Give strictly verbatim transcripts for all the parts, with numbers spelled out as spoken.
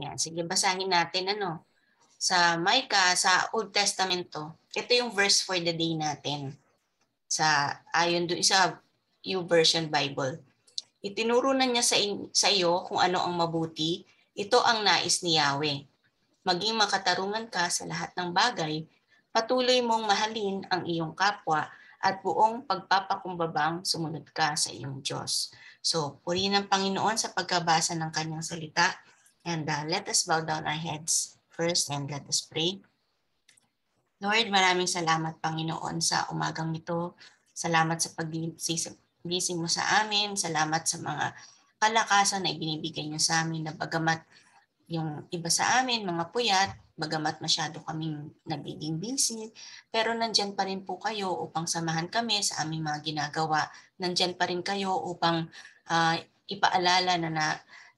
Yan, sige, basahin natin ano. Sa Micah, sa Old Testament to. Ito yung verse for the day natin. Sa ayon doon sa U-Version Bible. Itinuro na niya sa, in, sa iyo kung ano ang mabuti. Ito ang nais ni Yahweh. Maging makatarungan ka sa lahat ng bagay. Patuloy mong mahalin ang iyong kapwa at buong pagpapakumbabang sumunod ka sa iyong Diyos. So, purihin ang Panginoon sa pagkabasa ng kanyang salita. And uh, let us bow down our heads first and let us pray. Lord, maraming salamat Panginoon sa umagang ito. Salamat sa paggising mo sa amin. Salamat sa mga kalakasan na ibinibigay niyo sa amin na bagamat yung iba sa amin, mga puyat, bagamat masyado kaming nagiging busy, pero nandyan pa rin po kayo upang samahan kami sa aming mga ginagawa. Nandyan pa rin kayo upang uh, ipaalala na na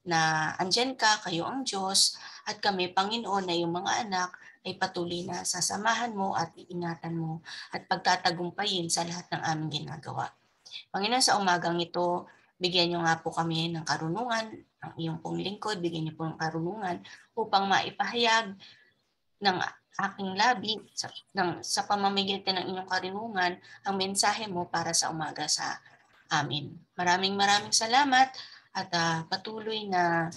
na andyan ka, kayo ang Diyos, at kami, Panginoon, na yung mga anak ay patuloy na sasamahan mo at iingatan mo at pagtatagumpayin sa lahat ng aming ginagawa. Panginoon, sa umagang ito, bigyan niyo nga po kami ng karunungan, ang iyong pong lingkod, bigyan niyo po ng karunungan upang maipahayag ng aking labi, sa, ng, sa pamamagitan ng inyong karunungan, ang mensahe mo para sa umaga sa amin. Maraming maraming salamat. At uh, patuloy na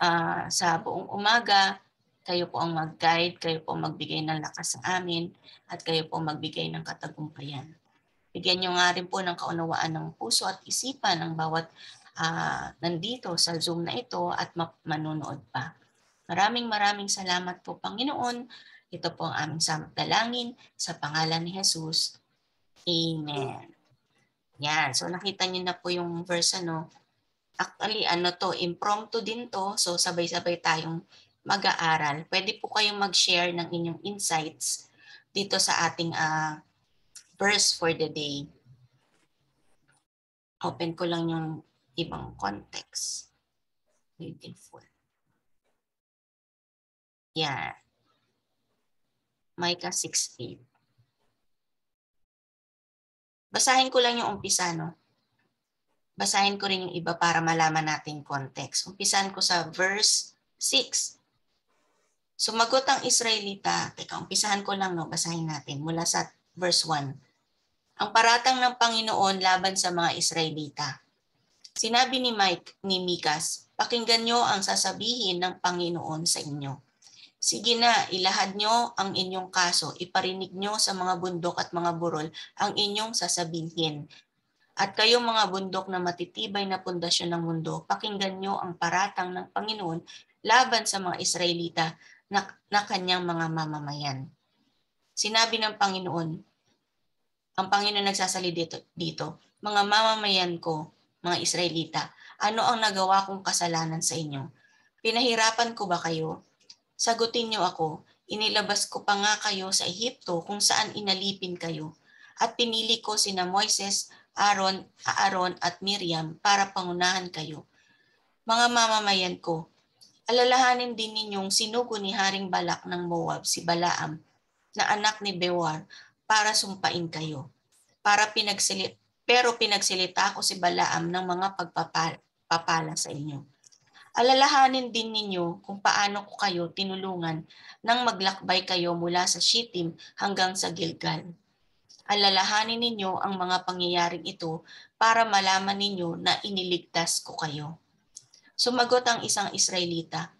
uh, sa buong umaga, kayo po ang mag-guide, kayo po ang magbigay ng lakas sa amin, at kayo po ang magbigay ng katagumpayan. Bigyan niyo nga rin po ng kaunawaan ng puso at isipan ng bawat uh, nandito sa Zoom na ito at manunood pa. Maraming maraming salamat po Panginoon. Ito po ang aming samtalangin sa pangalan ni Jesus. Amen. Yan. So nakita niyo na po yung verse ano. Actually ano to, impromptu din to. So sabay-sabay tayong mag-aaral. Pwede po kayong mag-share ng inyong insights dito sa ating uh, verse for the day. Open ko lang yung ibang context. Beautiful. Yan. Micah six eight. Basahin ko lang yung umpisa, no? Basahin ko rin yung iba para malaman natin context. Umpisan ko sa verse six. Sumagot ang Israelita. Teka, umpisahan ko lang, no? Basahin natin mula sa verse one. Ang paratang ng Panginoon laban sa mga Israelita. Sinabi ni Mike, ni Mikas, pakinggan nyo ang sasabihin ng Panginoon sa inyo. Sige na, ilahad nyo ang inyong kaso, iparinig nyo sa mga bundok at mga burol ang inyong sasabihin. At kayo mga bundok na matitibay na pundasyon ng mundo, pakinggan nyo ang paratang ng Panginoon laban sa mga Israelita na, na kanyang mga mamamayan. Sinabi ng Panginoon, ang Panginoon nagsasali dito, dito, mga mamamayan ko, mga Israelita, ano ang nagawa kong kasalanan sa inyo? Pinahirapan ko ba kayo? Sagutin niyo ako, inilabas ko pa nga kayo sa Egypto kung saan inalipin kayo at pinili ko sina Moises, Aaron, Aaron at Miriam para pangunahan kayo. Mga mamamayan ko, alalahanin din ninyong sinugo ni Haring Balak ng Moab si Balaam na anak ni Bewar para sumpain kayo. Para pinagsilip, pero pinagsilita ko si Balaam ng mga pagpapala sa inyo. Alalahanin din ninyo kung paano ko kayo tinulungan nang maglakbay kayo mula sa Shittim hanggang sa Gilgal. Alalahanin ninyo ang mga pangyayaring ito para malaman ninyo na iniligtas ko kayo. Sumagot ang isang Israelita,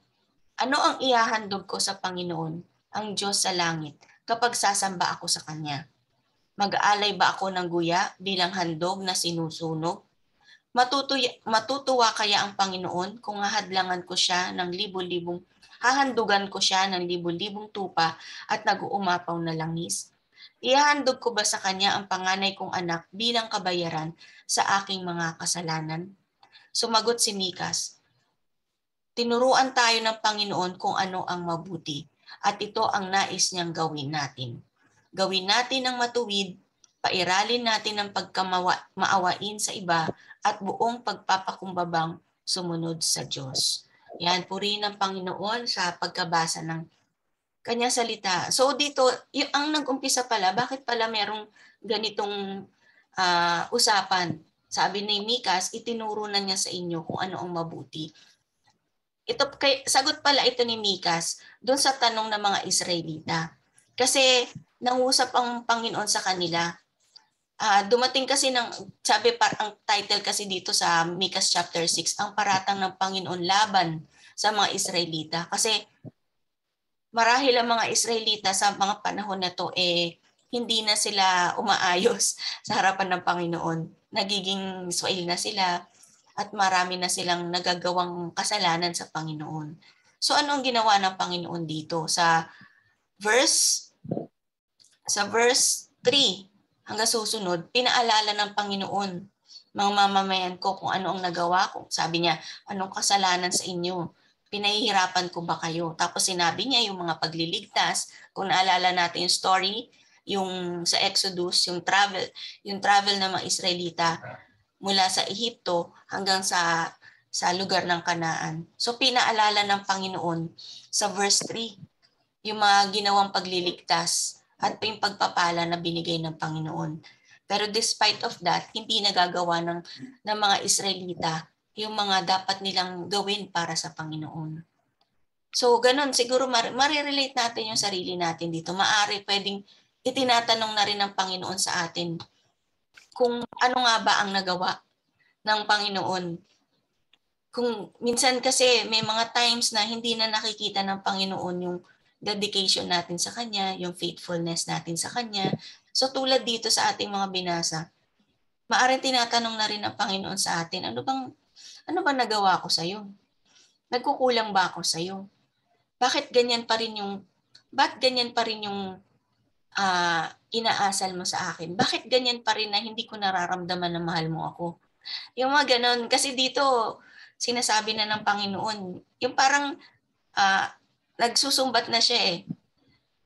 ano ang ihahandog ko sa Panginoon, ang Diyos sa langit, kapag sasamba ako sa Kanya? Mag-aalay ba ako ng guya bilang handog na sinusunog? Matutuwa, matutuwa kaya ang Panginoon kung hahadlangan ko siya ng libu-libong, hahandugan ko siya ng libu-libong tupa at nag-uumapaw na langis? Ihahandog ko ba sa kanya ang panganay kong anak bilang kabayaran sa aking mga kasalanan? Sumagot si Mikas, tinuruan tayo ng Panginoon kung ano ang mabuti at ito ang nais niyang gawin natin. Gawin natin ang matuwid, pairalin natin ang pagkamaawain sa iba at buong pagpapakumbabang sumunod sa Diyos. Yan, purihin ang Panginoon sa pagkabasa ng kanyang salita. So dito, yung, ang nag-umpisa pala, bakit pala merong ganitong uh, usapan? Sabi ni Mikas, itinuro na niya sa inyo kung ano ang mabuti. Ito, kay, sagot pala ito ni Micas doon sa tanong ng mga Israelita. Kasi nangusap ang Panginoon sa kanila. Uh, dumating kasi, ng, sabi par, ang title kasi dito sa Micas chapter six, ang paratang ng Panginoon laban sa mga Israelita. Kasi marahil ang mga Israelita sa mga panahon na to, eh, hindi na sila umaayos sa harapan ng Panginoon. Nagiging swail na sila. At marami na silang nagagawang kasalanan sa Panginoon. So ano ang ginawa ng Panginoon dito? Sa verse sa verse three hanggang susunod, pinaalala ng Panginoon, mga mamamayan ko, kung ano ang nagawa ko. Sabi niya, anong kasalanan sa inyo? Pinahihirapan ko ba kayo? Tapos sinabi niya yung mga pagliligtas. Kung naalala natin yung story, yung sa Exodus, yung travel, yung travel ng mga Israelita, mula sa Egypto hanggang sa sa lugar ng Kanaan. So pinaalala ng Panginoon sa verse three yung mga ginawang pagliligtas at yung pagpapala na binigay ng Panginoon. Pero despite of that, hindi nagagawa ng ng mga Israelita yung mga dapat nilang gawin para sa Panginoon. So ganun, siguro marirelate natin yung sarili natin dito. Maari pwedeng itinatanong na rin ng Panginoon sa atin kung ano nga ba ang nagawa ng Panginoon. Kung minsan kasi may mga times na hindi na nakikita ng Panginoon yung dedication natin sa Kanya, yung faithfulness natin sa Kanya. So tulad dito sa ating mga binasa, maaaring tinatanong na rin ng Panginoon sa atin, ano bang, ano bang nagawa ko sa'yo? Nagkukulang ba ako sa'yo? Bakit ganyan pa rin yung, ba't ganyan pa rin yung, Uh, inaasal mo sa akin? Bakit ganyan pa rin na hindi ko nararamdaman na mahal mo ako? Yung mga ganun. Kasi dito, sinasabi na ng Panginoon, yung parang uh, nagsusumbat na siya eh.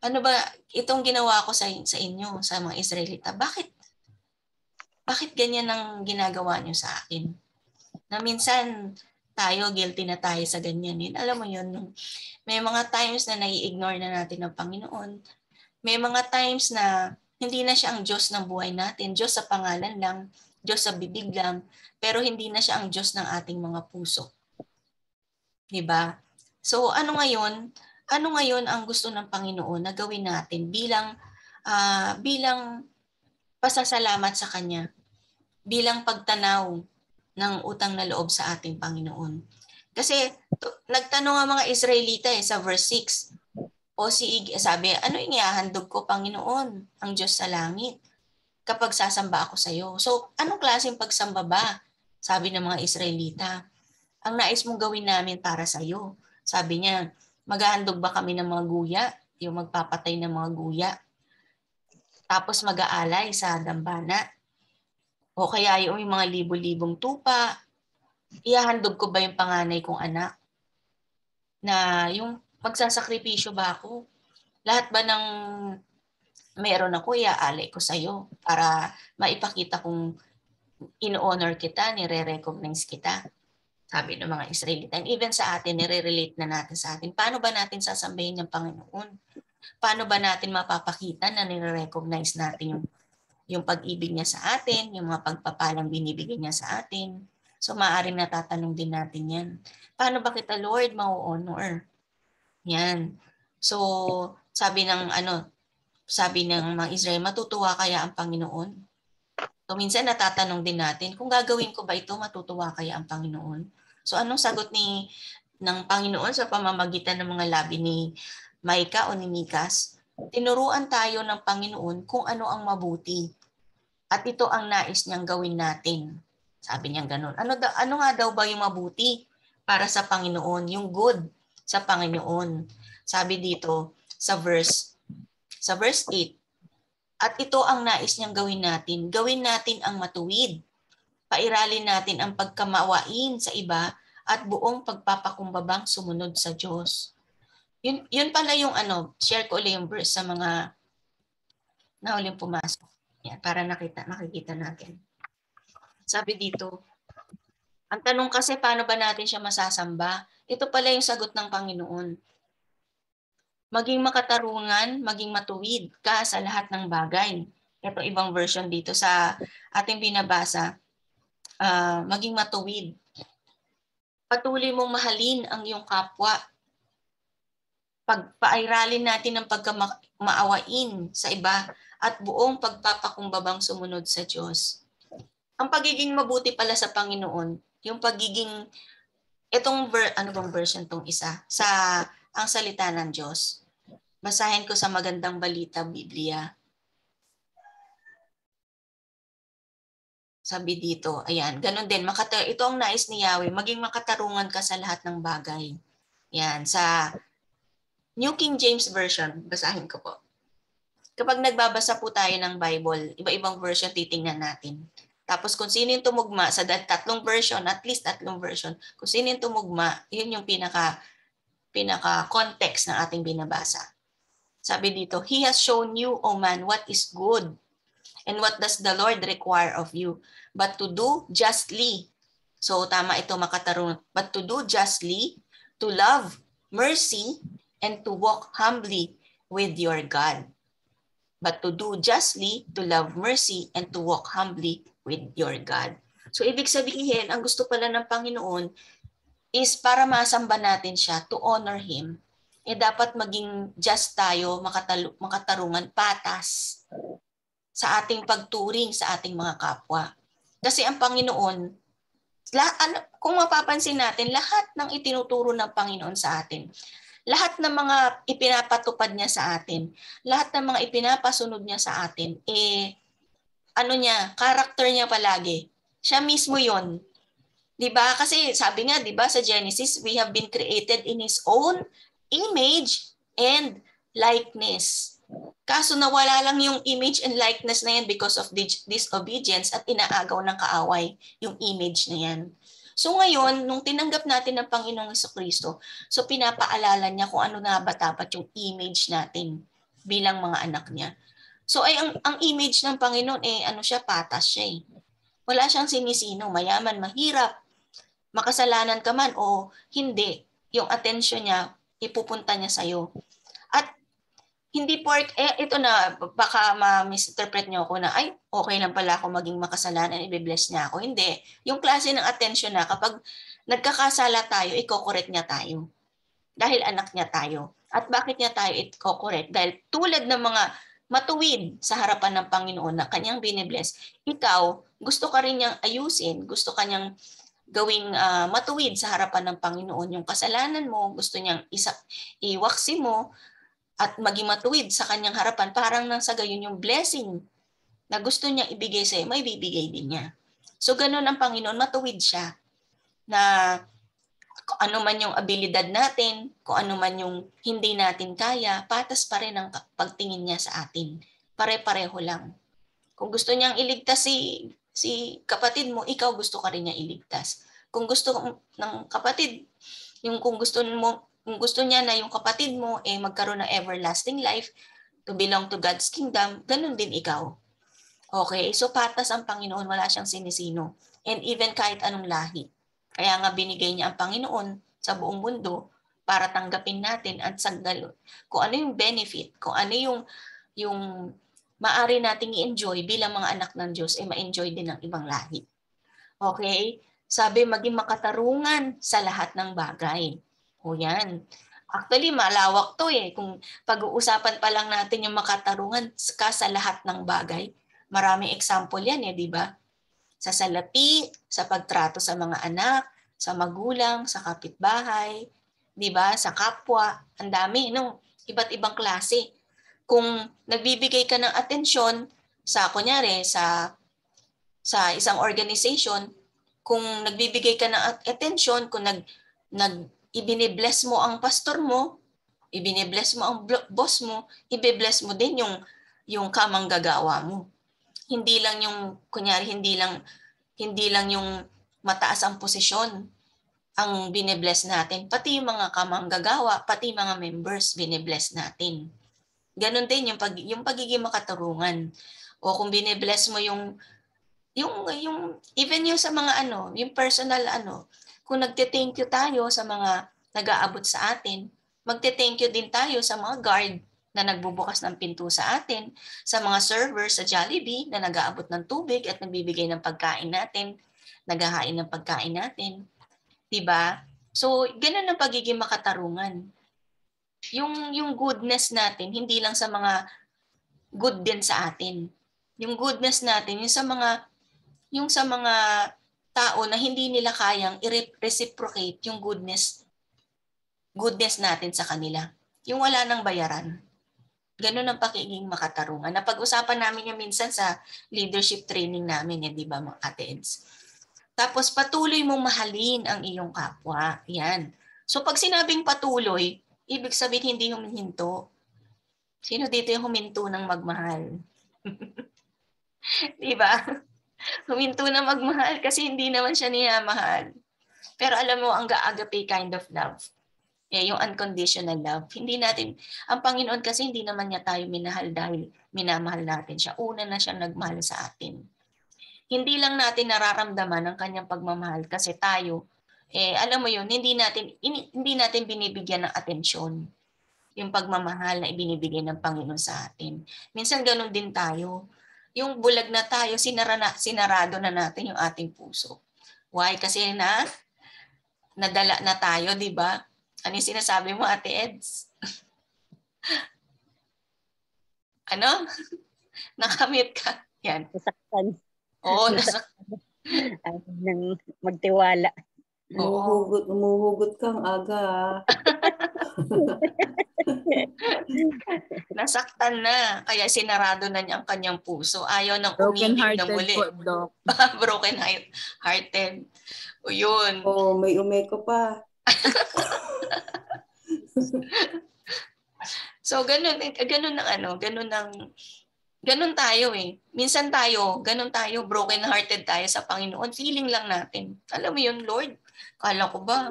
Ano ba itong ginawa ko sa, sa inyo, sa mga Israelita? Bakit? Bakit ganyan ang ginagawa niyo sa akin? Na minsan, tayo, guilty na tayo sa ganyan. Yun, alam mo yun, may mga times na nai-ignore na natin ng Panginoon. May mga times na hindi na siya ang Diyos ng buhay natin. Diyos sa pangalan lang, Diyos sa bibig lang, pero hindi na siya ang Diyos ng ating mga puso. Diba? So ano ngayon? Ano ngayon ang gusto ng Panginoon na gawin natin bilang uh, bilang pasasalamat sa Kanya? Bilang pagtanaw ng utang na loob sa ating Panginoon. Kasi to, nagtanong ang mga Israelita eh, sa verse six. O si Ig, sabi, ano inihahandog ko, Panginoon, ang Diyos sa langit, kapag sasamba ako sa iyo? So, anong klaseng pagsamba ba? Sabi ng mga Israelita, ang nais mong gawin namin para sa iyo. Sabi niya, maghahandog ba kami ng mga guya? Yung magpapatay ng mga guya. Tapos mag-aalay sa dambana. O kaya yung mga libo-libong tupa, ihahandog ko ba yung panganay kong anak? Na yung magsasakripisyo ba ako? Lahat ba ng meron ako, iaalay ko sa'yo para maipakita kung in-honor kita, nire-recognize kita. Sabi ng mga Israelita. And even sa atin, nire-relate na natin sa atin. Paano ba natin sasambahin ng Panginoon? Paano ba natin mapapakita na nire-recognize natin yung, yung pag-ibig niya sa atin, yung mga pagpapalang binibigay niya sa atin? So maaaring natatanong din natin yan. Paano ba kita, Lord, mau-honor? Yan. So, sabi ng ano, sabi ng mga Israel, matutuwa kaya ang Panginoon? So, minsan natatanong din natin, kung gagawin ko ba ito, matutuwa kaya ang Panginoon? So, anong sagot ni ng Panginoon sa pamamagitan ng mga labi ni Micah o ni Micas? Tinuruan tayo ng Panginoon kung ano ang mabuti. At ito ang nais niyang gawin natin. Sabi niya ganun. Ano, ano nga daw ba yung mabuti para sa Panginoon? Yung good sa Panginoon. Sabi dito sa verse sa verse eight, at ito ang nais niyang gawin natin. Gawin natin ang matuwid. Pairalin natin ang pagkamawain sa iba at buong pagpapakumbabang sumunod sa Diyos. Yun, yun pala yung ano, share ko ulit yung verse sa mga na uling pumasok. Yan, para nakita, makikita natin. Sabi dito, ang tanong kasi, paano ba natin siya masasamba? Ito pala yung sagot ng Panginoon. Maging makatarungan, maging matuwid ka sa lahat ng bagay. Ito ibang version dito sa ating binabasa. Uh, maging matuwid. Patuloy mong mahalin ang iyong kapwa. Pagpairalin natin ang pagkamaawain sa iba at buong pagpapakumbabang sumunod sa Diyos. Ang pagiging mabuti pala sa Panginoon, yung pagiging, itong, ver, ano bang version tong isa? Sa, ang salita ng Diyos. Basahin ko sa Magandang Balita, Biblia. Sabi dito, ayan, ganun din. Makata- ito ang nais ni Yahweh, maging makatarungan ka sa lahat ng bagay. Ayan, sa New King James Version, basahin ko po. Kapag nagbabasa po tayo ng Bible, iba-ibang version titingnan natin. Tapos kung sino yung tumugma sa tatlong version, at least tatlong version, kung sino yung tumugma, yun yung pinaka, pinaka-context ng ating binabasa. Sabi dito, He has shown you, O man, what is good. And what does the Lord require of you? But to do justly. So tama ito makatarungan. But to do justly, to love mercy, and to walk humbly with your God. But to do justly, to love mercy, and to walk humbly with your God. So ibig sabihin, ang gusto pala ng Panginoon is para masamba natin siya, to honor Him, eh dapat maging just tayo, makatal- makatarungan, patas sa ating pagturing sa ating mga kapwa. Kasi ang Panginoon, la- ano, kung mapapansin natin, lahat ng itinuturo ng Panginoon sa atin, lahat ng mga ipinapatupad niya sa atin, lahat ng mga ipinapasunod niya sa atin, eh, ano niya, character niya palagi. Siya mismo yun. Diba? Kasi sabi nga, diba, sa Genesis, we have been created in His own image and likeness. Kaso nawala lang yung image and likeness na yan because of disobedience at inaagaw ng kaaway yung image na yan. So ngayon, nung tinanggap natin ng Panginoong Jesucristo, so pinapaalala niya kung ano na ba dapat yung image natin bilang mga anak niya. So ay ang, ang image ng Panginoon, eh ano siya, patas siya eh. Wala siyang sinisino, mayaman, mahirap, makasalanan ka man o hindi, yung atensyon niya, ipupunta niya sa'yo. At hindi pork, eh, ito na, baka ma-misinterpret niyo ako na, ay, okay lang pala ako maging makasalanan, i-bless niya ako. Hindi. Yung klase ng attention na, kapag nagkakasala tayo, i-correct niya tayo. Dahil anak niya tayo. At bakit niya tayo i-correct? Dahil tulad ng mga matuwid sa harapan ng Panginoon na kanyang binibless, ikaw, gusto ka rin niyang ayusin, gusto ka niyang gawing uh, matuwid sa harapan ng Panginoon. Yung kasalanan mo, gusto niyang isa, iwaksi mo, at maging matuwid sa kanyang harapan, parang nang sa gayon yung blessing na gusto niya ibigay sa'yo, may bibigay din niya. So ganun ang Panginoon, matuwid siya na kung ano man yung abilidad natin, kung ano man yung hindi natin kaya, patas pa rin ang pagtingin niya sa atin. Pare-pareho lang. Kung gusto niyang iligtas si, si kapatid mo, ikaw gusto ka rin niya iligtas. Kung gusto ng kapatid, yung kung gusto mo, kung gusto niya na yung kapatid mo eh magkaroon ng everlasting life to belong to God's kingdom, ganun din ikaw. Okay, so patas ang Panginoon, wala siyang sinisino. And even kahit anong lahi. Kaya nga binigay niya ang Panginoon sa buong mundo para tanggapin natin at sanggalon. Kung ano yung benefit, kung ano yung, yung maaari nating i-enjoy bilang mga anak ng Diyos, eh ma-enjoy din ng ibang lahi. Okay, sabi maging makatarungan sa lahat ng bagay. O yan. Actually, malawak to eh. Kung pag-uusapan pa lang natin yung makatarungan ka sa lahat ng bagay, maraming example yan eh, di ba? Sa salapi, sa pagtrato sa mga anak, sa magulang, sa kapitbahay, di ba? Sa kapwa, ang dami, no? Iba't ibang klase. Kung nagbibigay ka ng atensyon sa, kunyari, sa, sa isang organization, kung nagbibigay ka ng atensyon, kung nag, nag ibinibless mo ang pastor mo, ibinibless mo ang boss mo, ibibless mo din yung, yung kamanggagawa mo. Hindi lang yung, kunyari, hindi lang, hindi lang yung mataas ang posisyon ang binibless natin. Pati yung mga kamanggagawa, pati mga members, binibless natin. Ganon din yung, pag, yung pagiging makatarungan. O kung binibless mo yung, yung, yung, even yung sa mga ano, yung personal ano, kung nagte-thank you tayo sa mga nag-aabot sa atin, magte-thank you din tayo sa mga guard na nagbubukas ng pinto sa atin, sa mga server sa Jollibee na nag-aabot ng tubig at nagbibigay ng pagkain natin, naghahain ng pagkain natin. Diba? So, ganun ang pagiging makatarungan. Yung, yung goodness natin, hindi lang sa mga good din sa atin. Yung goodness natin, yung sa mga, yung sa mga tao na hindi nila kayang i-reciprocate yung goodness, goodness natin sa kanila. Yung wala nang bayaran. Ganun ang pakinging makatarungan. Napag-usapan namin yung minsan sa leadership training namin, yan, di ba mga ate-eds? Tapos patuloy mong mahalin ang iyong kapwa. Yan. So pag sinabing patuloy, ibig sabihin hindi huminto. Sino dito yung huminto ng magmahal? Di ba? Huminto na magmahal kasi hindi naman siya niya-mahal. Pero alam mo, ang agape kind of love. Yeah, yung unconditional love. Hindi natin, ang Panginoon kasi hindi naman niya tayo minahal dahil minamahal natin siya. Una na siya nagmahal sa atin. Hindi lang natin nararamdaman ang kanyang pagmamahal kasi tayo, eh, alam mo yun, hindi natin, hindi natin binibigyan ng atensyon yung pagmamahal na ibinibigay ng Panginoon sa atin. Minsan ganun din tayo. Yung bulag na tayo, sinara na, sinarado na natin yung ating puso. Why? Kasi na, nadala na tayo, di ba? Ano yung sinasabi mo, Ate Eds? Ano? Nakamute ka. Yan. Nasaktan. Oo, nasaktan. Ay, nang magtiwala. Umuhugot, umuhugot kang aga. Nasaktan na. Kaya sinarado na niya ang kanyang puso. Ayaw nang umibig na muli. Broken hearted. O yun. Oo, oh, may umeko pa. So ganun ganun ng ano, ganun ng ganun tayo eh. Minsan tayo, ganun tayo, broken hearted tayo sa Panginoon. Feeling lang natin. Alam mo 'yun, Lord. Kala ko ba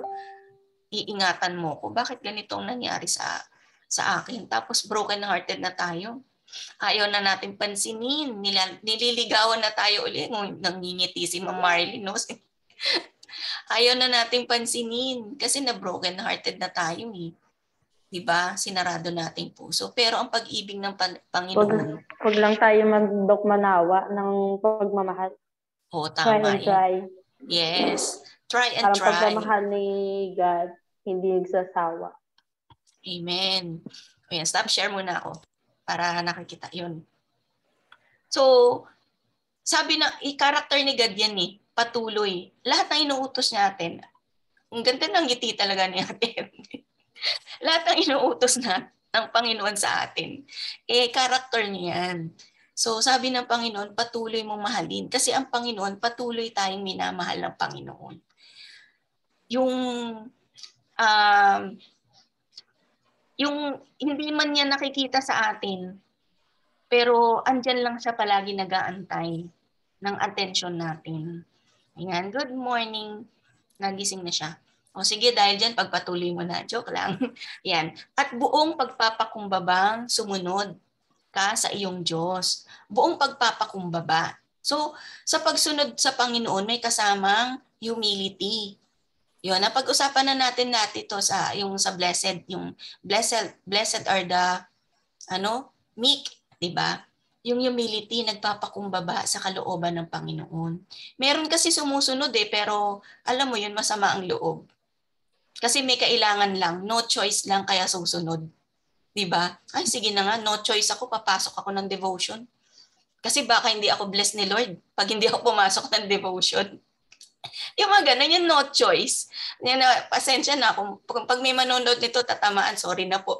iingatan mo ko? Bakit ganito ang nangyari sa sa akin? Tapos broken hearted na tayo. Ayaw na natin pansinin. Nila, nililigawan na tayo ulit. Nangingiti si Ma'am Marilyn. Ayaw na nating pansinin kasi na broken hearted na tayo eh. 'Di ba? Sinarado nating puso. Pero ang pag-ibig ng pan- Panginoon, huwag lang tayo magdogmanawa ng pagmamahal. Oh, tama. Try and try. Yes. Try and Parang try. Ang pagmamahal ni God hindi nagsasawa. Amen. Ayan, stop share muna ako para nakikita 'yun. So, sabi na i-character ni God 'yan eh. Patuloy. Lahat ng inuutos natin, ang ganda ng ngiti talaga ni Ate. Lahat ng inuutos na ng Panginoon sa atin, eh, karakter niya yan. So, sabi ng Panginoon, patuloy mong mahalin. Kasi ang Panginoon, patuloy tayong minamahal ng Panginoon. Yung, um, yung hindi man niya nakikita sa atin, pero andyan lang siya palagi nag-aantay ng atensyon natin. Ayan, good morning. Nagising na siya. O sige, dahil dyan, pagpatuloy mo na. Joke lang. Ayan. At buong pagpapakumbabang sumunod ka sa iyong Diyos. Buong pagpapakumbaba. So, sa pagsunod sa Panginoon, may kasamang humility. Yun, napag-usapan na natin natin ito sa, yung sa blessed. Yung blessed, blessed are the, ano, meek, diba? Yung humility, nagpapakumbaba sa kalooban ng Panginoon. Meron kasi sumusunod eh, pero alam mo yun, masama ang loob. Kasi may kailangan lang, no choice lang kaya susunod. Diba? Ay sige na nga, no choice ako, papasok ako ng devotion. Kasi baka hindi ako blessed ni Lord pag hindi ako pumasok ng devotion. Yung mga ganun, yung no choice. Yan na, pasensya na, kung pag may manonood nito, tatamaan, sorry na po.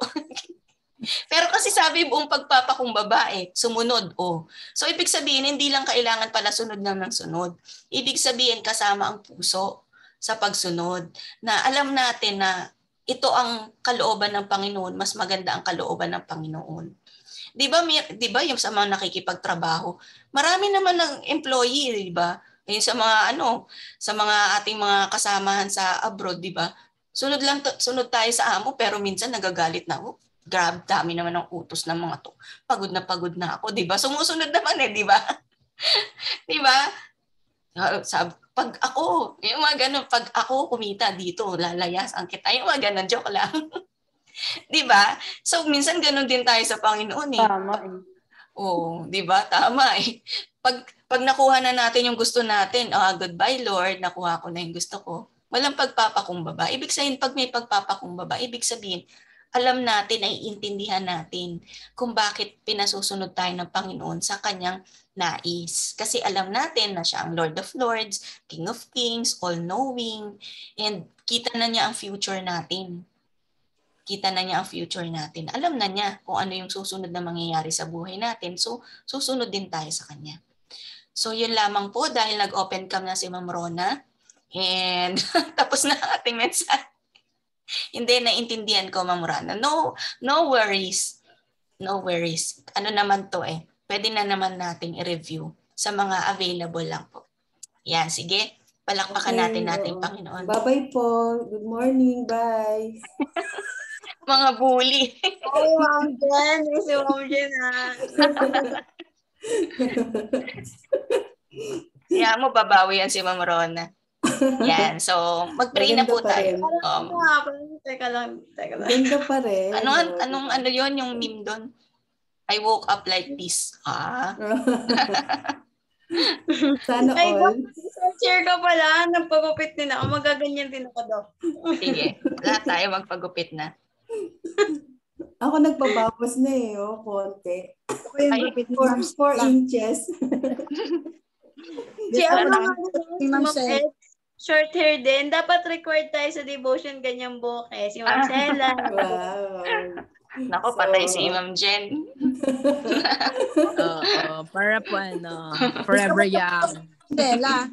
Pero kasi sabi buong pagpapakumbaba eh, sumunod oh. So ibig sabihin hindi lang kailangan pala sunod lang ng sunod. Ibig sabihin kasama ang puso sa pagsunod na alam natin na ito ang kalooban ng Panginoon, mas maganda ang kalooban ng Panginoon. 'Di ba? 'Di ba yung sa mga nakikipagtrabaho, marami naman ng employee, 'di ba? Yung sa mga ano, sa mga ating mga kasamahan sa abroad, 'di ba? Sunod lang to, sunod tayo sa amo pero minsan nagagalit na ako. Grab, dami naman ng utos ng mga to. Pagod na pagod na ako, 'di ba? Sumusunod naman eh, 'di ba? 'Di ba? Pag ako, yung mga ganun, pag ako kumita dito, lalayas ang kita. Yung mga ganun, joke lang. 'Di ba? So minsan ganun din tayo sa Panginoon eh. Tama. Oh, 'di ba? Tama eh. Pag pag nakuha na natin yung gusto natin, ah, oh, goodbye Lord, nakuha ko na yung gusto ko. Walang pagpapakumbaba. Ibig sabihin, pag may pagpapakumbaba, ibig sabihin, alam natin, naiintindihan natin kung bakit pinasusunod tayo ng Panginoon sa kanyang nais. Kasi alam natin na siya ang Lord of Lords, King of Kings, all-knowing, and kita na niya ang future natin. Kita na niya ang future natin. Alam na niya kung ano yung susunod na mangyayari sa buhay natin. So, susunod din tayo sa kanya. So, yun lamang po dahil nag-open cam na si Ma'am Rona. And tapos na ating mensahe. Hindi, naintindihan ko, Ma'am Rana. No, no worries. No worries. Ano naman to eh. Pwede na naman nating i-review sa mga available lang po. Yan, sige. Palakpakan okay, natin natin, oh. Panginoon. Bye-bye po. Good morning. Bye. Mga bully. Oh, Ma'am Jen. Si Ma'am Jen, ah. Kaya mo, babawi yan si Ma'am Rona. Yan. So, mag-pray na po tayo. Um, teka lang. Teka lang. Ganda pa rin. Anong, anong ano yun? Yung meme doon? I woke up like this. Ah. Sana all. Ay, share ka pala. Nagpagupit din ako. Magaganyan din ako daw. Sige. Lahat tayo magpagupit na. Ako nagpabawas na eh. O, konti. Ako yung gupit. four inches. Si Ma'am Seth. Short hair din. Dapat record tayo sa devotion ganyang buhok eh. Si Ma'am Sela. Wow. Nako, so, patay si Ma'am Jen. Oo. Para po ano. Forever young. Sela.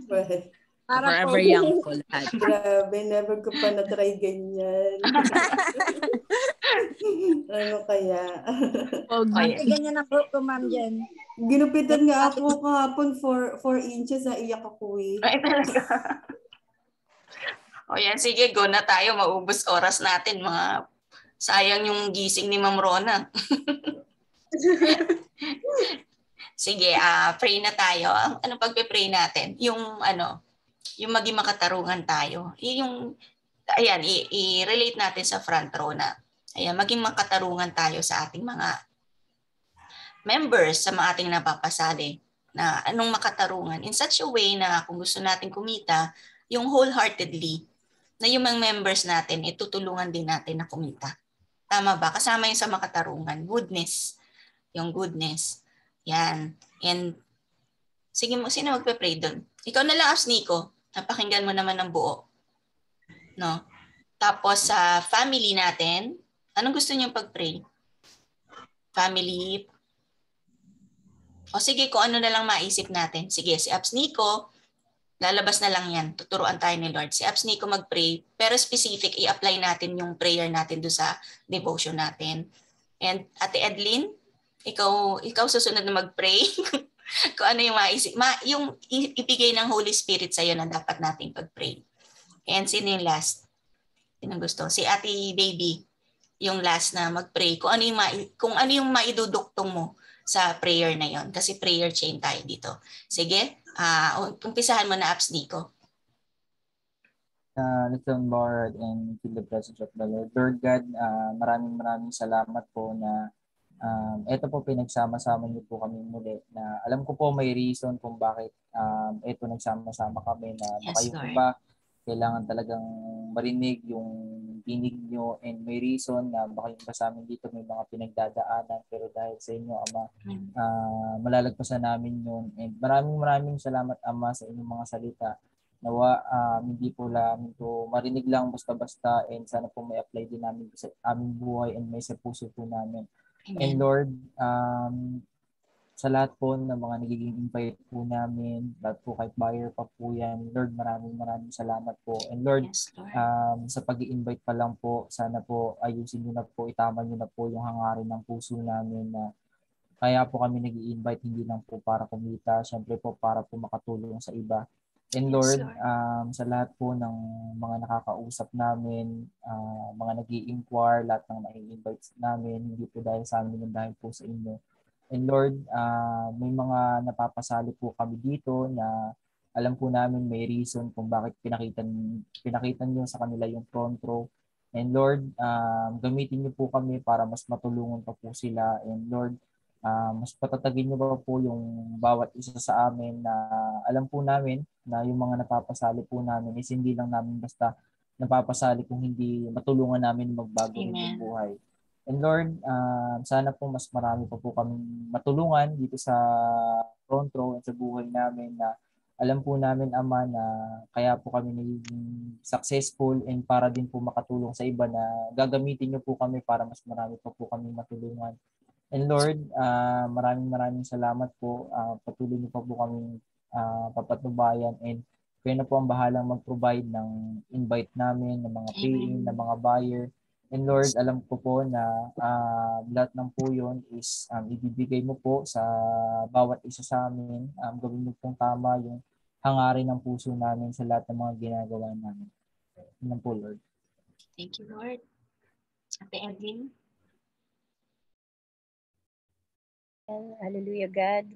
Para forever po. Young po lahat. Grabe, never ko pa na-try ganyan. Ano kaya? Okay. Ay, ganyan ang buhok ko, Ma'am Jen. Ginupitan nga ako kahapon four inches. Naiyak ako eh. Ay, talaga. O yan, sige, go na tayo. Maubos oras natin. Mga sayang yung gising ni Ma'am Rona. Sige, uh, pray na tayo. Anong pagpe-pray natin? Yung ano, yung maging makatarungan tayo. Yung, ayan, i-relate natin sa front row na. Ayan, maging makatarungan tayo sa ating mga members, sa mga ating napapasali. Na anong makatarungan? In such a way na kung gusto natin kumita, yung wholeheartedly, na yung mga members natin, itutulungan din natin na kumita. Tama ba? Kasama yung sa makatarungan. Goodness. Yung goodness. Yan. And, sige mo, sino magpe-pray doon? Ikaw na lang, Asniko. Napakinggan mo naman ng buo. No? Tapos, sa uh, family natin, anong gusto niyong pag-pray? Family. O sige, kung ano na lang maisip natin. Sige, si Asniko, lalabas na lang yan. Tuturuan tayo ni Lord. Si Absnico mag-pray. Pero specific, i-apply natin yung prayer natin doon sa devotion natin. And Ate Edlyn, ikaw, ikaw susunod na mag-pray. Kung ano yung maisip. Ma, yung ibigay ng Holy Spirit sa'yo na dapat natin pag-pray. And sino yung last? Sino gusto? Si Ate Baby, yung last na mag-pray. Kung ano yung, ma, kung ano yung maiduduktong mo sa prayer na yon. Kasi prayer chain tayo dito. Sige. Uh, umpisahan mo na, Abs Nico. Uh, let's turn forward and feel the presence of the Lord. Lord God, uh, maraming maraming salamat po na um, ito po pinagsama-sama niyo po kami muli. Na alam ko po may reason kung bakit um, ito nagsama-sama kami na yes, kayo po ba kailangan talagang marinig yung dinig nyo and may reason na baka yung sa amin dito may mga pinagdadaanan pero dahil sa inyo, Ama, uh, malalagpasan namin yun. And maraming maraming salamat, Ama, sa inyong mga salita. Nawa, uh, hindi po lang ito marinig lang basta-basta and sana po may apply din namin sa aming buhay and may sa puso po namin. Amen. And Lord, um, sa lahat po ng mga nagiging invite po namin, lahat po kahit buyer pa po yan, Lord, maraming maraming salamat po. And Lord, yes, Lord. Um, sa pag-i-invite pa lang po, sana po ayusin nyo na po, itama nyo na po yung hangarin ng puso namin na kaya po kami nag-i-invite, hindi lang po para kumita, syempre po para po makatulong sa iba. And Lord, yes, Lord. Um, sa lahat po ng mga nakakausap namin, uh, mga nag-i-inquire, lahat ng nai-invite namin, hindi po dahil sa amin, dahil po sa inyo. And Lord, uh, may mga napapasali po kami dito na alam po namin may reason kung bakit pinakita, pinakita nyo sa kanila yung front row. And Lord, uh, gamitin nyo po kami para mas matulungan pa po sila. And Lord, uh, mas patatagin nyo pa po yung bawat isa sa amin na alam po namin na yung mga napapasali po namin is hindi lang namin basta napapasali kung hindi matulungan namin magbago ng buhay. And Lord, uh, sana po mas marami pa po kami matulungan dito sa front row at sa buhay namin na alam po namin, Ama, na kaya po kami naging successful and para din po makatulong sa iba na gagamitin niyo po kami para mas marami pa po kami matulungan. And Lord, uh, maraming maraming salamat po. Uh, patuloy niyo pa po kami uh, papatnubayan and kaya na po ang bahalang mag-provide ng invite namin, ng mga pay-in, ng mga buyer. And Lord, alam ko po na uh, lahat ng po yun is um, ibibigay mo po sa bawat isa sa amin. Um, gawin mo pong tama yung hangarin ng puso namin sa lahat ng mga ginagawa namin. Alam po, Lord. Thank you, Lord. Ate Edwin. Hallelujah, God.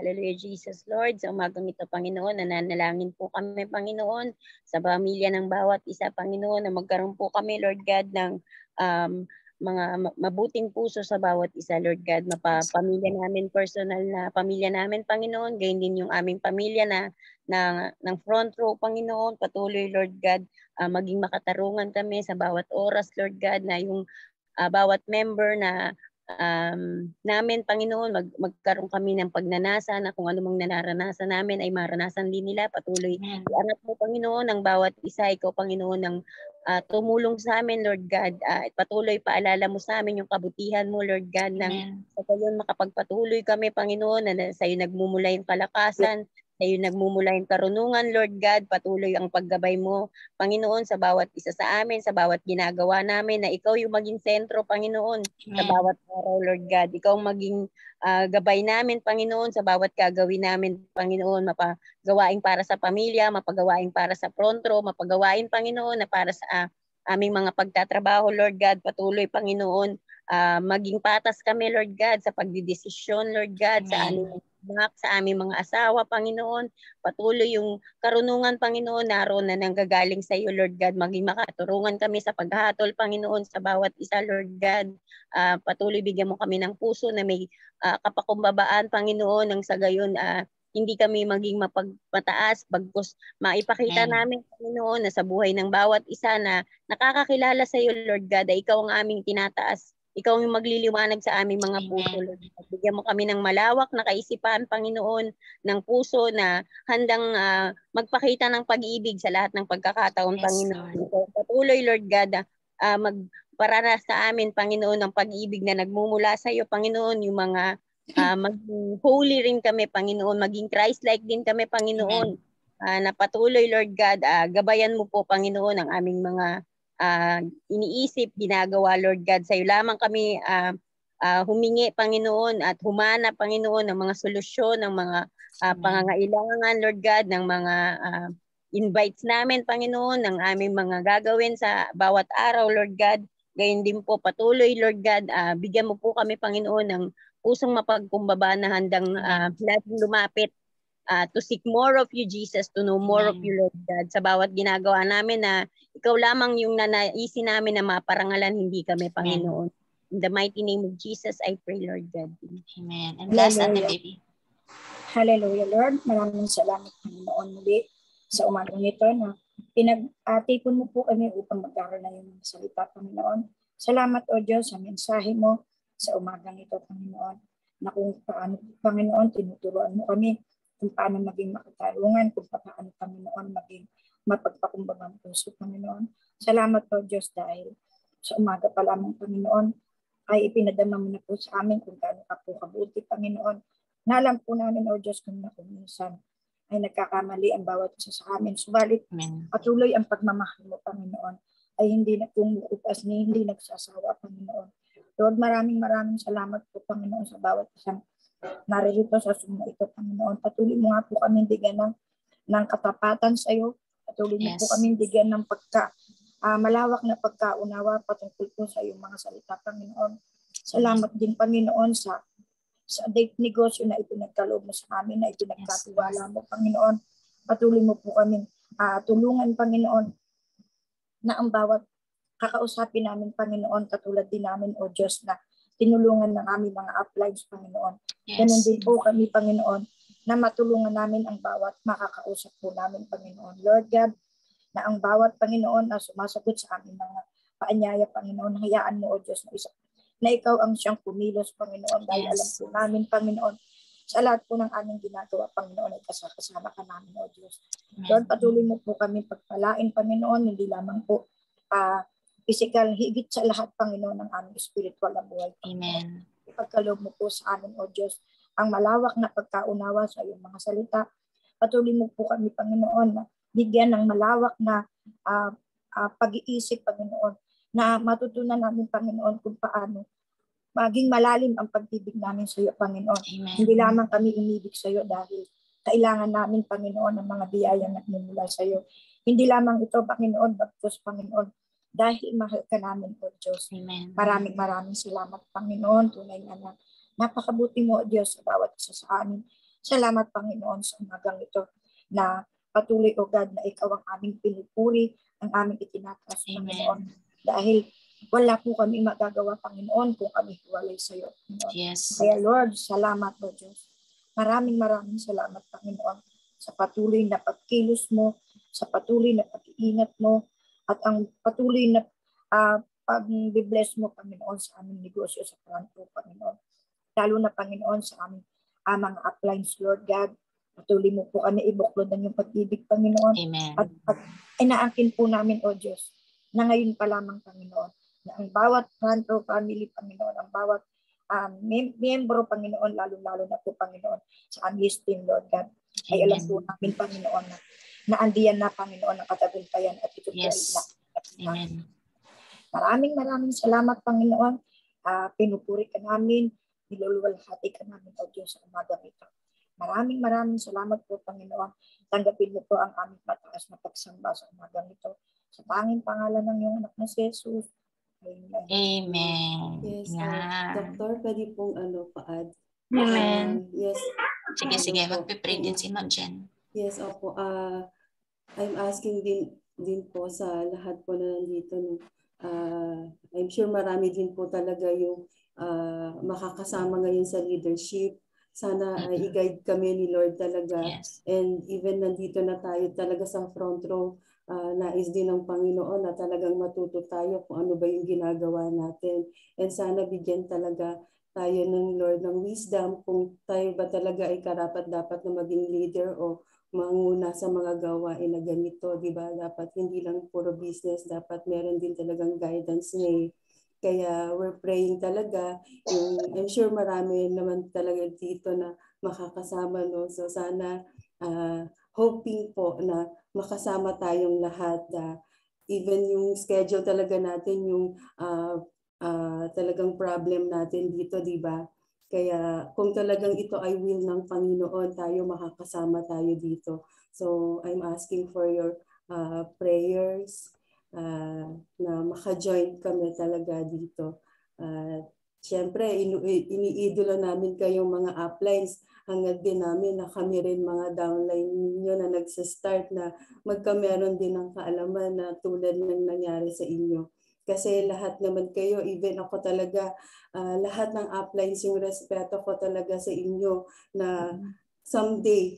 Hallelujah, Jesus, Lord. Sa umagang ito, Panginoon, nananalangin po kami, Panginoon, sa pamilya ng bawat isa, Panginoon, na magkaroon po kami, Lord God, ng um, mga mabuting puso sa bawat isa, Lord God. Mapapamilya namin, personal na pamilya namin, Panginoon. Gayun din yung aming pamilya na, na ng front row, Panginoon. Patuloy, Lord God, uh, maging makatarungan kami sa bawat oras, Lord God, na yung uh, bawat member na Um, namin, Panginoon, mag, magkaroon kami ng pagnanasa na kung anumang nanaranasan namin ay maranasan din nila. Patuloy, iangat mo, Panginoon, ang bawat isa. Ikaw, Panginoon, ang uh, tumulong sa amin, Lord God. At uh, patuloy, paalala mo sa amin yung kabutihan mo, Lord God, nang sa kayon makapagpatuloy kami, Panginoon, na sa iyo nagmumula yung kalakasan, sa iyo nagmumula yung karunungan, Lord God. Patuloy ang paggabay mo, Panginoon, sa bawat isa sa amin, sa bawat ginagawa namin, na ikaw yung maging sentro, Panginoon, Amen. Sa bawat araw, Lord God. Ikaw maging uh, gabay namin, Panginoon, sa bawat kagawin namin, Panginoon. Mapagawain para sa pamilya, mapagawain para sa front row, mapagawain, Panginoon, na para sa uh, aming mga pagtatrabaho, Lord God. Patuloy, Panginoon, uh, maging patas kami, Lord God, sa pagdidesisyon, Lord God, Amen. Sa aming sa aming mga asawa, Panginoon. Patuloy yung karunungan, Panginoon, naroon na nanggagaling sa iyo, Lord God. Maging makaturungan kami sa paghatol, Panginoon, sa bawat isa, Lord God. Uh, patuloy bigyan mo kami ng puso na may uh, kapakumbabaan, Panginoon, nang sa gayon uh, hindi kami maging mapagmataas, bagkus maipakita Amen. Namin, Panginoon, na sa buhay ng bawat isa na nakakakilala sa iyo, Lord God, ay ikaw ang aming tinataas. Ikaw yung magliliwanag sa aming mga puso, Lord. Bigyan mo kami ng malawak na kaisipan, Panginoon, ng puso na handang uh, magpakita ng pag-ibig sa lahat ng pagkakataon, yes, Panginoon. Lord. Patuloy, Lord God, uh, magparanas sa amin, Panginoon, ng pag-ibig na nagmumula sa iyo, Panginoon, yung mga uh, maging holy rin kami, Panginoon, maging Christ-like din kami, Panginoon. Uh, na patuloy, Lord God, uh, gabayan mo po, Panginoon, ang aming mga Uh, iniisip, ginagawa, Lord God. Sa iyo lamang kami uh, uh, humingi, Panginoon, at humana, Panginoon, ng mga solusyon, ng mga uh, pangangailangan, Lord God, ng mga uh, invites namin, Panginoon, ng aming mga gagawin sa bawat araw, Lord God. Gayun din po, patuloy, Lord God, uh, bigyan mo po kami, Panginoon, ng pusong mapagkumbaba na handang uh, laging lumapit uh, to seek more of you, Jesus, to know more Amen. Of you, Lord God. Sa bawat ginagawa namin na Ikaw lamang yung nanaisin namin na maparangalan, hindi kami, Panginoon. In the mighty name of Jesus, I pray, Lord God. Amen. And last, Ate Baby. Hallelujah, Lord. Maraming salamat, Panginoon, muli sa umagang ito na pinag-atipon mo po kami upang magkaroon na yung salita, Panginoon. Salamat, O Diyos, sa mensahe mo sa umagang ito, Panginoon, na kung paano, Panginoon, tinuturoan mo kami kung paano maging makatarungan, kung paano, Panginoon, maging mapagpakumbagang puso, Panginoon. Salamat po, Diyos, dahil sa umaga pa lamang, Panginoon, ay ipinadama mo na po sa amin kung gaano ka po kabuti, Panginoon. Naalam po namin, O Diyos, kung na kung minsan ay nagkakamali ang bawat isa sa amin. Subalit, patuloy ang pagmamahal mo, Panginoon, ay hindi na kumukupas ni hindi nagsasawa, Panginoon. Lord, maraming maraming salamat po, Panginoon, sa bawat isang naririto sa sumo ito, Panginoon. Patuloy mo nga po kami bigyan ng, ng katapatan sa iyo. Patuloy yes. mo po kami bigyan ng pagka, uh, malawak na pagkaunawa patungkol po sa iyong mga salita, Panginoon. Salamat din, Panginoon, sa, sa date negosyo na ipinagkaloob mo sa amin, na ipinagkatiwala mo, Panginoon. Patuloy mo po kami uh, tulungan, Panginoon, na ang bawat kakausapin namin, Panginoon, katulad din namin, O Diyos, na tinulungan ng aming mga uplines, Panginoon. Yes. Ganun din po kami, Panginoon, na matulungan namin ang bawat makakausap po namin, Panginoon. Lord God, na ang bawat Panginoon na sumasagot sa aming mga paanyaya, Panginoon, hayaan mo, O Diyos, na isa, na ikaw ang siyang kumilos, Panginoon, dahil yes. alam po namin, Panginoon, sa lahat po ng aming ginagawa, Panginoon, ay kasama ka namin, O Diyos. Lord, patuloy mo po kami pagpalain, Panginoon, hindi lamang po uh, physical, higit sa lahat, Panginoon, ng aming spiritual na buhay. Amen. Ipagkaloob mo po sa amin, O Diyos, ang malawak na pagkaunawa sa iyong mga salita. Patuloy mo po kami, Panginoon, na bigyan ng malawak na uh, uh, pag-iisip, Panginoon, na matutunan namin, Panginoon, kung paano maging malalim ang pag-ibig namin sa iyo, Panginoon. Amen. Hindi lamang kami umibig sa iyo dahil kailangan namin, Panginoon, ang mga biyayang nagmumula sa iyo. Hindi lamang ito, Panginoon, bagkus, Panginoon, dahil mahal ka namin, O Diyos. Amen. Maraming maraming salamat, Panginoon. Tunay na na napakabuti mo, O Diyos, sa bawat isa sa amin. Salamat, Panginoon, sa umagang ito na patuloy, O God, na ikaw ang aming pinupuri, ang aming itinataas, Panginoon. Dahil wala po kami magagawa, Panginoon, kung kami hiwalay sa iyo. Yes. Kaya Lord, salamat, O Diyos. Maraming maraming salamat, Panginoon, sa patuloy na pagkilos mo, sa patuloy na pag-iingat mo, at ang patuloy na uh, pag-bless mo, Panginoon, sa aming negosyo sa Toronto, Panginoon. Lalo na, Panginoon, sa aming uh, mga uplines, Lord God. Patuloy mo po kami ibuklod ng iyong pag-ibig, Panginoon. Amen. At, at inaakin po namin, O Diyos, na ngayon pa lamang, Panginoon, na ang bawat Toronto family, Panginoon, ang bawat um, mem- membro, Panginoon, lalo-lalo na po, Panginoon, sa unleashed team, Lord God. Amen. Ay alam po namin, Panginoon, na, na andiyan na, Panginoon, ang katagumpayan at ito yes. po ay na. Amen. Maraming maraming salamat, Panginoon. Uh, pinupuri ka namin, niluluwalhati ka namin, O Diyos, sa umaga ito. Maraming maraming salamat po, Panginoon. Tanggapin mo po ang aming mataas na pagsamba sa umaga ito. Sa tanging pangalan ng iyong anak na si Jesus. Amen. Amen. Yes, yeah. uh, Doctor, pwede pong ano, pa-add. Amen. Um, yes. Sige, ano, sige. Magpipray din si Ma'am Jen. Yes, opo. Uh, I'm asking din din po sa lahat po na nandito. No? Uh, I'm sure marami din po talaga yung uh, makakasama ngayon sa leadership. Sana uh, i-guide kami ni Lord talaga. Yes. And even nandito na tayo talaga sa front row. Uh, nais din ng Panginoon na talagang matuto tayo kung ano ba yung ginagawa natin. And sana bigyan talaga tayo ng Lord ng wisdom kung tayo ba talaga ay karapat-dapat na maging leader o manguna sa mga gawain na ganito. Diba? Dapat hindi lang puro business, dapat meron din talagang guidance niya. Kaya we're praying talaga. And I'm sure marami naman talaga dito na makakasama. No? So sana uh, hoping po na makasama tayong lahat. Uh, even yung schedule talaga natin, yung uh, uh, talagang problem natin dito, di ba? Kaya kung talagang ito ay will ng Panginoon, tayo makakasama tayo dito. So I'm asking for your uh, prayers uh, na makajoin kami talaga dito. Uh, Siyempre, iniidolo namin kayong mga uplines. Hangad din namin na kami rin mga downline ninyo na nagsistart na magkameron din ng kaalaman na tulad ng nangyari sa inyo. Kasi lahat naman kayo, even ako talaga, uh, lahat ng uplines yung respeto ko talaga sa inyo na someday,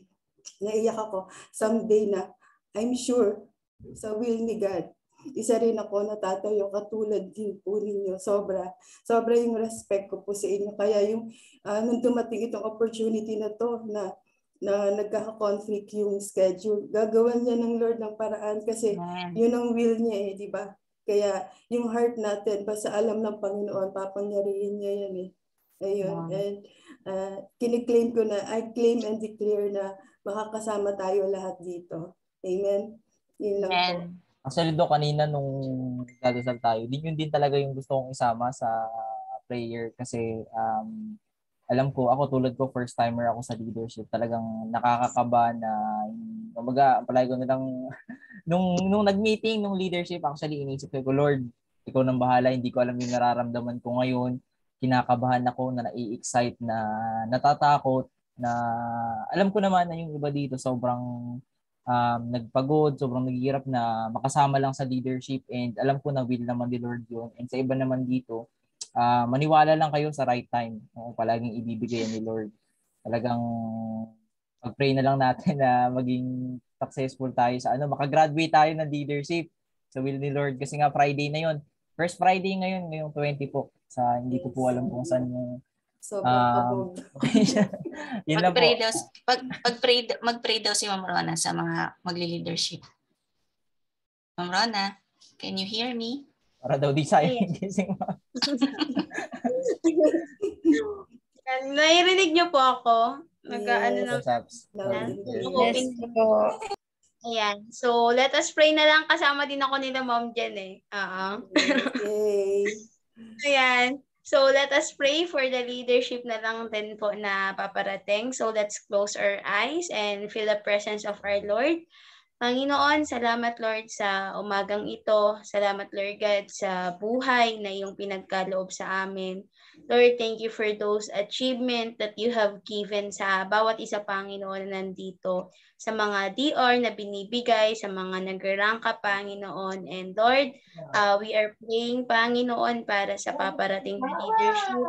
naiyak ako, someday na I'm sure sa will ni God. Isa rin ako na tatayo katulad din po ninyo. Sobra. Sobra yung respect ko po sa inyo. Kaya yung uh, nung dumating itong opportunity na to na, na nagkaka-conflict yung schedule, gagawan niya ng Lord ng paraan kasi Amen. Yun ang will niya eh, di ba? Kaya yung heart natin, basta alam ng Panginoon, papangyarihan niya yan eh. Ayun. Amen. And uh, kiniklaim ko na, I claim and declare na makakasama tayo lahat dito. Amen? Yun lang Amen. Po. Actually do kanina nung nagdadasal tayo, din yun din talaga yung gusto kong isama sa prayer kasi um, alam ko, ako tulad ko, first timer ako sa leadership. Talagang nakakakaba na, umaga, palagi ko nilang, nung, nung nag-meeting, nung leadership, actually inisip ko, Lord, ikaw nang bahala, hindi ko alam yung nararamdaman ko ngayon. Kinakabahan ako, na nai-excite, na natatakot, na alam ko naman na yung iba dito sobrang, Um, nagpagod, sobrang naghihirap na makasama lang sa leadership and alam ko na will naman ni Lord yun. And sa iba naman dito, uh, maniwala lang kayo sa right time. Uh, palaging ibibigay ni Lord. Talagang mag-pray na lang natin na maging successful tayo sa ano, makagraduate tayo ng leadership sa will ni Lord. Kasi nga Friday na yon. First Friday ngayon, ngayong twenty po. Sa hindi ko po alam kung saan yung so, um, yun mag-pray daw, pag, pag-pray, mag-pray daw si Ma'am Rona sa mga magli-leadership. Ma'am Rona, can you hear me? Para daw di sa'yo yung gising mo. Nairinig niyo po ako. Nag-ano na. Ayan. So, let us pray na lang. Kasama din ako nila Ma'am Jen eh. Uh-huh. Okay. Ayan. So, let us pray for the leadership na lang din po na paparating. So, let's close our eyes and feel the presence of our Lord. Panginoon, salamat Lord sa umagang ito. Salamat Lord God sa buhay na iyong pinagkaloob sa amin. Lord, thank you for those achievement that you have given sa bawat isa Panginoon na nandito. Sa mga D R na binibigay, sa mga nag-rangka Panginoon. And Lord, uh, we are praying Panginoon para sa paparating na leadership.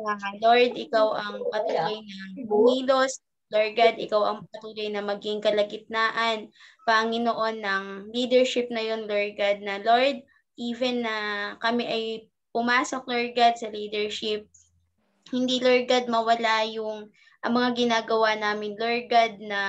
Uh, Lord, ikaw ang patuloy ng umilos. Lord God, ikaw ang patuloy na maging kalagitnaan, Panginoon, ng leadership na yon, Lord God, na Lord, even na kami ay pumasok, Lord God, sa leadership, hindi, Lord God, mawala yung ang mga ginagawa namin, Lord God, na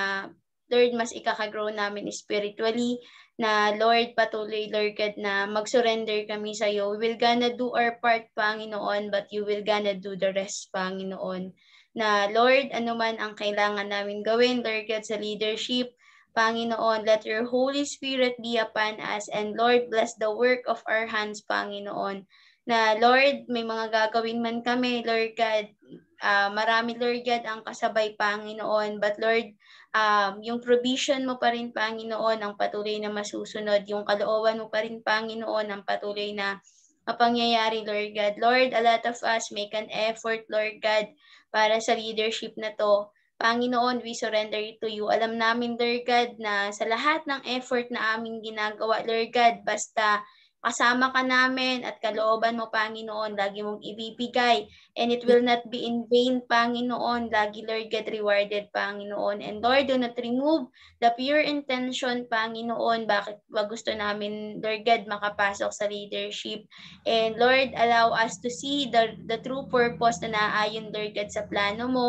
Lord, mas ikakagrow namin spiritually, na Lord, patuloy, Lord God, na mag-surrender kami sa iyo. We will gonna do our part, Panginoon, but you will gonna do the rest, Panginoon. Na Lord, anuman ang kailangan namin gawin, Lord God, sa leadership, Panginoon, let your Holy Spirit be upon us, and Lord, bless the work of our hands, Panginoon. Na Lord, may mga gagawin man kami, Lord God, uh, marami, Lord God, ang kasabay, Panginoon, but Lord, um, yung provision mo pa rin, Panginoon, ang patuloy na masusunod, yung kalooban mo pa rin, Panginoon, ang patuloy na mapangyayari, Lord God. Lord, a lot of us make an effort, Lord God, para sa leadership na to. Panginoon, we surrender it to you. Alam namin, Lord God, na sa lahat ng effort na aming ginagawa, Lord God, basta kasama ka namin at kalooban mo, Panginoon, lagi mong ibibigay. And it will not be in vain, Panginoon. Lagi, Lord God, rewarded, Panginoon. And Lord, do not remove the pure intention, Panginoon, bakit ba gusto namin, Lord God, makapasok sa leadership. And Lord, allow us to see the, the true purpose na naayon, Lord God, sa plano mo.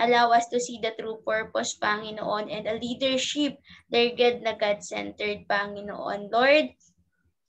Allow us to see the true purpose, Panginoon, and a leadership, Lord God, na God-centered, Panginoon. Lord,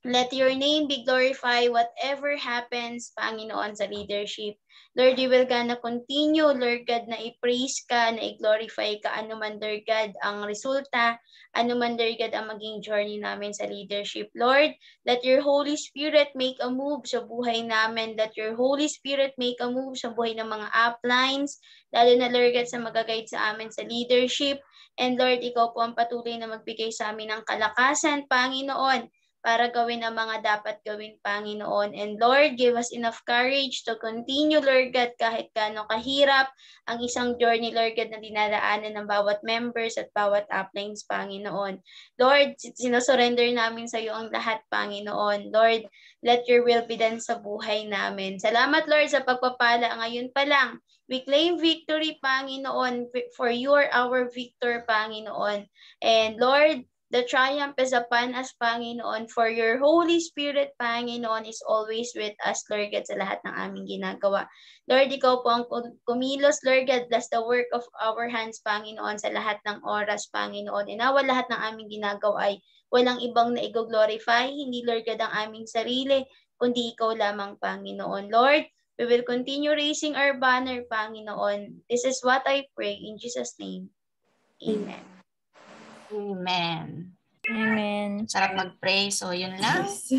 let your name be glorified whatever happens, Panginoon, sa leadership. Lord, we will gonna continue, Lord God, na i-praise ka, na i-glorify ka, anuman, Lord God, ang resulta, anuman, Lord God, ang maging journey namin sa leadership. Lord, let your Holy Spirit make a move sa buhay namin, let your Holy Spirit make a move sa buhay ng mga uplines, lalo na, Lord God, sa mag-guide sa amin sa leadership. And Lord, ikaw po ang patuloy na magbigay sa amin ng kalakasan, Panginoon, para gawin ang mga dapat gawin, Panginoon. And Lord, give us enough courage to continue, Lord God, kahit gaano kahirap ang isang journey, Lord God, na dinadaanan ng bawat members at bawat uplines, Panginoon. Lord, sinosurrender namin sa iyo ang lahat, Panginoon. Lord, let your will be done sa buhay namin. Salamat, Lord, sa pagpapala ngayon pa lang. We claim victory, Panginoon, for you are our victor, Panginoon. And Lord, the triumph is upon us, Panginoon, for your Holy Spirit, Panginoon, is always with us, Lord God, sa lahat ng aming ginagawa. Lord, ikaw po ang kumilos, Lord God, bless the work of our hands, Panginoon, sa lahat ng oras, Panginoon. Inawa lahat ng aming ginagawa ay walang ibang na i-glorify, hindi, Lord God, ang aming sarili, kundi ikaw lamang, Panginoon. Lord, we will continue raising our banner, Panginoon. This is what I pray in Jesus' name. Amen. Amen. Amen. Sarap mag-pray. So, yun lang. Yes.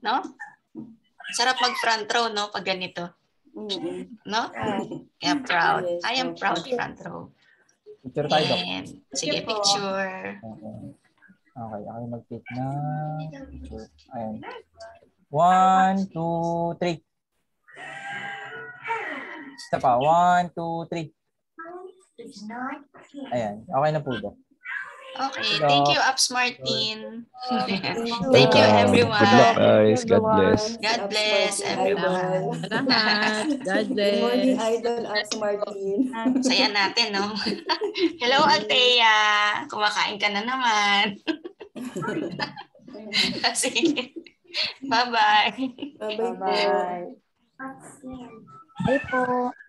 No? Sarap mag-front row, no? Pag ganito. No? Kaya proud. I am proud front row. Picture tayo, Doc. Sige, picture. Okay. Okay, ako mag-take na. Picture. Ayan. One, two, three. Isa pa. One, two, three. Ayan. Okay na po, Doc. Okay, so, thank you, Ups Martin. Thank you, everyone. Good luck, guys. God bless. God bless, everyone. Salamat. God bless. Good morning, Idol Ups Martin. Saya natin, no? Hello, Althea. Kumakain ka na naman. Sige. Bye-bye. Bye-bye. Bye po.